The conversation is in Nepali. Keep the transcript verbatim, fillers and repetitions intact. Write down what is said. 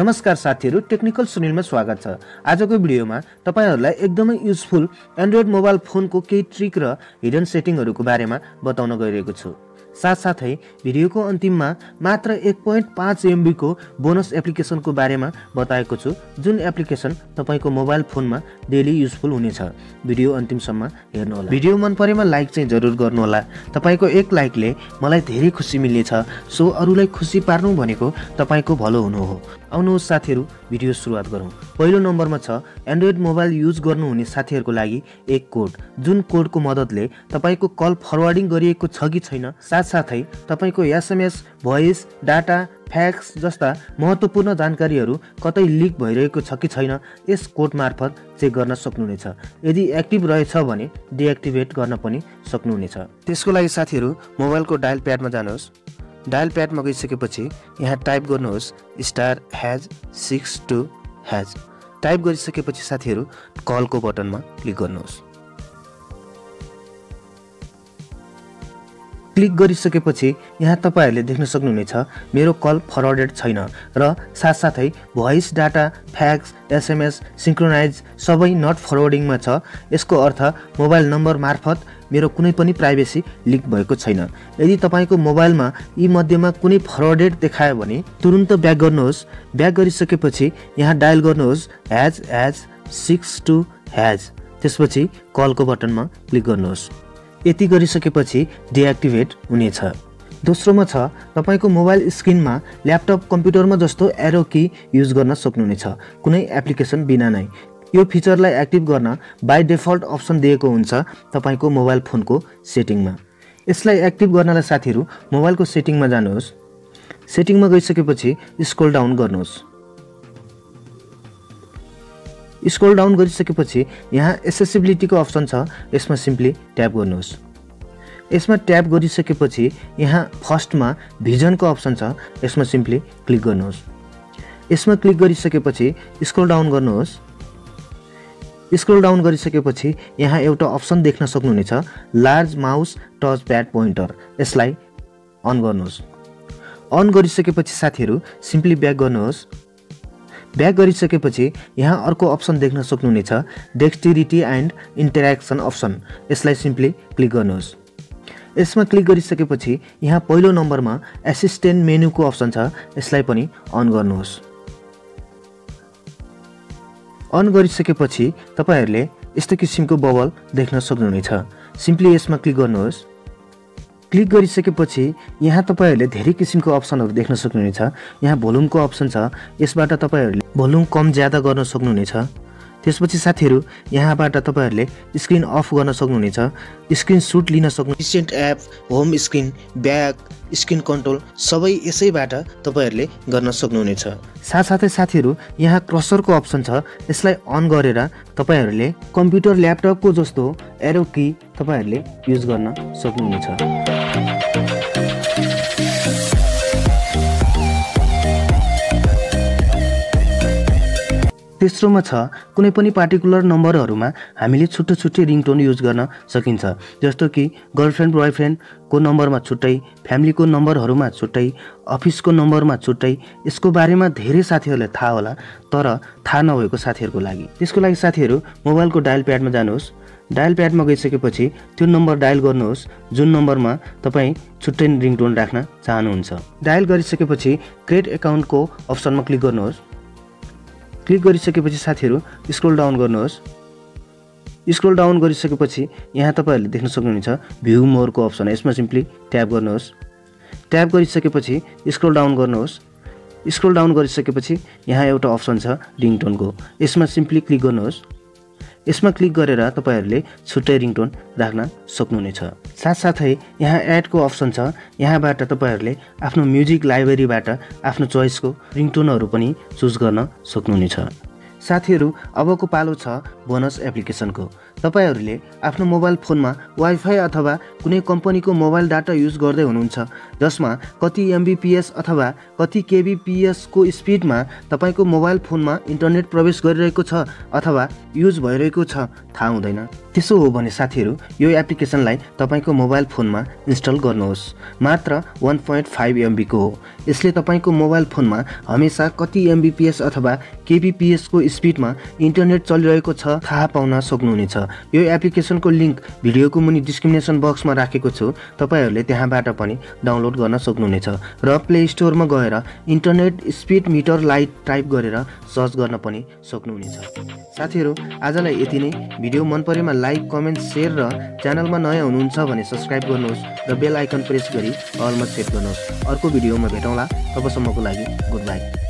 नमस्कार साथीहरु, टेक्निकल सुनील में स्वागत छ। आजको भिडियोमा तपाईहरुलाई एकदमै युजफुल एन्ड्रोइड मोबाइल फोनको केही ट्रिक र हिडन सेटिङहरुको बारेमा बताउन गइरहेको छु। साथसाथै भिडियोको अन्तिममा मात्र एक दशमलव पाँच एमबी को बोनस एप्लिकेसनको बारेमा बताएको छु, जुन एप्लिकेसन तपाईको मोबाइल फोनमा डेली युजफुल हुनेछ। भिडियो अन्तिमसम्म हेर्नु होला। भिडियो मन परेमा लाइक चाहिँ जरुर गर्नु होला। तपाईको एक लाइकले मलाई धेरै खुसी मिल्नेछ। सो अरूलाई खुसी पार्नु भनेको तपाईको भलो हुनु हो। आउनुहोस् साथीहरु, भिडियो सुरुवात गरौँ। पहिलो नम्बरमा छ एन्ड्रोइड मोबाइल युज गर्नुहुने साथीहरुको लागि एक कोड, जुन कोडको मद्दतले तपाईको कल फरवार्डिङ गरिएको छ कि छैन, साथसाथै तपाईको एसएमएस, भोइस, डाटा, फ्याक्स जस्ता महत्त्वपूर्ण जानकारीहरू कतै लिक भइरहेको छ कि छैन यस कोड मार्फत चेक गर्न सक्नुहुनेछ। यदि एक्टिभ रहेछ भने डिएक्टिभेट गर्न पनि सक्नुहुनेछ। त्यसको लागि साथीहरू मोबाइलको डायल प्याडमा जानुहोस्। डायल प्याडमा गइसकेपछि यहाँ टाइप गर्नुहोस् star hash six two hash. Type गरिसकेपछि साथीहरू कलको बटनमा क्लिक गर्नुहोस्। क्लिक गरिसकेपछि यहाँ तपाईहरुले देख्न सक्नुहुनेछ मेरो कल फरवर्डेड छैन र साथसाथै voice, data, fax, SMS synchronise सबै नट फरवर्डिङमा छ। यसको अर्थ मोबाइल नम्बर मार्फत मेरो कुनै पनि प्राइभेसी लिक भएको छैन। यदि तपाईको मोबाइलमा यी मध्येमा कुनै फरवर्डेड देखायो भने तुरुन्त ब्याक गर्नुहोस्। ब्याक गरिसकेपछि यहाँ डायल गर्नुहोस् ह्याज ह्याज सिक्स टू ह्याज। त्यसपछि कलको बटनमा क्लिक गर्नुहोस्। यति गरिसकेपछि डिएक्टिभेट हुनेछ। दोस्रोमा छ तपाईको मोबाइल स्क्रिनमा ल्यापटप, कम्प्युटरमा जस्तो एरो की युज गर्न सक्नुहुनेछ, कुनै एप्लिकेसन बिना नै। यो फिचरलाई एक्टिभ गर्न बाई डिफल्ट अप्सन दिएको हुन्छ तपाईको मोबाइल फोनको सेटिङमा। यसलाई एक्टिभ गर्नलाई साथीहरू मोबाइलको सेटिङमा जानुहोस्। सेटिङमा गइसकेपछि स्क्रल डाउन गर्नुहोस्। स्क्रल डाउन गरिसकेपछि यहाँ एसेसिबिलिटीको अप्सन छ, यसमा सिम्पली ट्याप गर्नुहोस्। यसमा ट्याप गरिसकेपछि यहाँ फर्स्टमा भिजनको अप्सन छ, यसमा सिम्पली क्लिक गर्नुहोस्। यसमा क्लिक गरिसकेपछि स्क्रल डाउन गर्नुहोस्। स्क्रल डाउन गरिसकेपछि यहाँ एउटा अप्सन देख्न सक्नुहुनेछ large mouse touch pad pointer. यसलाई अन गर्नुहोस्। अन गरिसकेपछि साथीहरू सिम्पली ब्याक गर्नुहोस्। ब्याक गरिसकेपछि यहाँ अर्को अप्सन देख्न सक्नुहुनेछ डेक्सटिरिटी एन्ड इन्टरेक्सन अप्सन। यसलाई सिम्पली क्लिक गर्नुहोस्। यसमा क्लिक गरिसकेपछि यहाँ पहिलो नम्बरमा एसिस्टेन्ट मेन्युको अप्सन छ, यसलाई पनि अन गर्नुहोस्। अन गरिसकेपछि तपाईहरुले यस्तो किसिमको बबल देख्न सक्नुहुनेछ, सिम्पली यसमा क्लिक गर्नुहोस्। क्लिक गरिसकेपछि यहाँ तपाईहरुले धेरै किसिमको अप्सनहरु देख्न सक्नुहुनेछ। यहाँ भोल्युमको अप्सन छ, यसबाट तपाईहरुले भोल्युम कम ज्यादा गर्न सक्नुहुनेछ। त्यसपछि साथीहरु यहाँबाट तपाईहरुले स्क्रिन अफ गर्न सक्नुहुनेछ, स्क्रिन सुट लिन सक्नु, recent app, home screen, back, screen control सबै यसैबाट तपाईहरुले गर्न सक्नुहुनेछ। साथसाथै साथीहरु यहाँ क्रसरको अप्सन छ, यसलाई अन गरेर तपाईहरुले कम्प्युटर, ल्यापटपको जस्तो एरो की तपाईहरुले युज गर्न सक्नुहुनेछ। तेस्रोमा छ कुनै पनि पार्टिकुलर नम्बरहरुमा हामीले छुट्टै छुट्टै रिङटोन युज गर्न सकिन्छ, जस्तो कि गर्लफ्रेन्ड, बोयफ्रेन्ड को नम्बरमा छुट्टै, फ्यामिलीको नम्बरहरुमा छुट्टै, अफिसको नम्बरमा छुट्टै। यसको बारेमा धेरै साथीहरुलाई थाहा होला, तर थाहा नभएको साथीहरुको लागि। त्यसको लागि साथीहरु मोबाइलको डायल प्याडमा जानुहोस्। डायल प्याडमा गइसकेपछि त्यो नम्बर डायल गर्नुहोस् जुन नम्बरमा तपाईं छुट्टै रिङटोन राख्न चाहनुहुन्छ। डायल गरिसकेपछि क्रिएट एकाउन्टको अप्सनमा क्लिक गर्नुहोस्। क्लिक गरिसकेपछि साथीहरु स्क्रल डाउन गर्नुहोस्। स्क्रल डाउन गरिसकेपछि यहाँ तपाईहरुले देख्न सक्नुहुन्छ भ्यू मोरको अप्सन, यसमा सिम्पली ट्याप गर्नुहोस्। ट्याप गरिसकेपछि स्क्रल डाउन गर्नुहोस्। स्क्रल डाउन गरिसकेपछि यहाँ एउटा अप्सन छ रिङटोनको, यसमा सिम्पली क्लिक गर्नुहोस्। यसमा क्लिक गरेर तपाईहरुले छुट्टै रिङटोन राख्न सक्नुहुनेछ। साथसाथै यहाँ एडको अप्सन छ, यहाँबाट तपाईहरुले आफ्नो म्युजिक लाइब्रेरीबाट आफ्नो चोइसको रिङटोनहरु पनि चुज गर्न सक्नुहुनेछ। साथीहरु अबको पालो छ बोनस एप्लिकेसनको। तपाईहरुले आफ्नो मोबाइल फोन में वाइफाई अथवा कुनै कंपनी को मोबाइल डाटा यूज गर्दै हुनुहुन्छ जसमा कति एमबीपीएस अथवा कति केबीपीएस को स्पीड में तपाईको मोबाइल फोन में इंटरनेट प्रवेश गरिरहेको छ अथवा यूज भइरहेको छ थाहा हुँदैन। त्यसो हो भने साथीहरु यो एप्लिकेसनलाई तपाईको मोबाइल फोन में इन्स्टल गर्नुहोस्। मात्र एक दशमलव पाँच एमबी को हो। यसले तपाईको मोबाइल फोन में हमेशा कति एमबीपीएस अथवा केबीपीएस को स्पीड में इंटरनेट चलिरहेको छ थाहा पाउन सक्नुहुनेछ। यो एप्लिकेशन को लिंक भिडियो को मुनि डिस्क्रिप्सन बक्स में राखेको छु, तपाईहरुले त्यहाँबाट पनि डाउनलोड गर्न सक्नुहुनेछ र प्ले स्टोर में गएर internet speed meter lite type गरेर सर्च गर्न पनि सक्नुहुनेछ। साथीहरु आजलाई यति नै। भिडियो मन परेमा लाइक कमेन्ट शेयर र च्यानलमा नयाँ हुनुहुन्छ भने सब्स्क्राइब गर्नुहोस् र बेल आइकन प्रेस गरी अलमा सेट गर्नुहोस्। अर्को भिडियोमा भेटौँला, तबसम्मको लागि गुड बाई।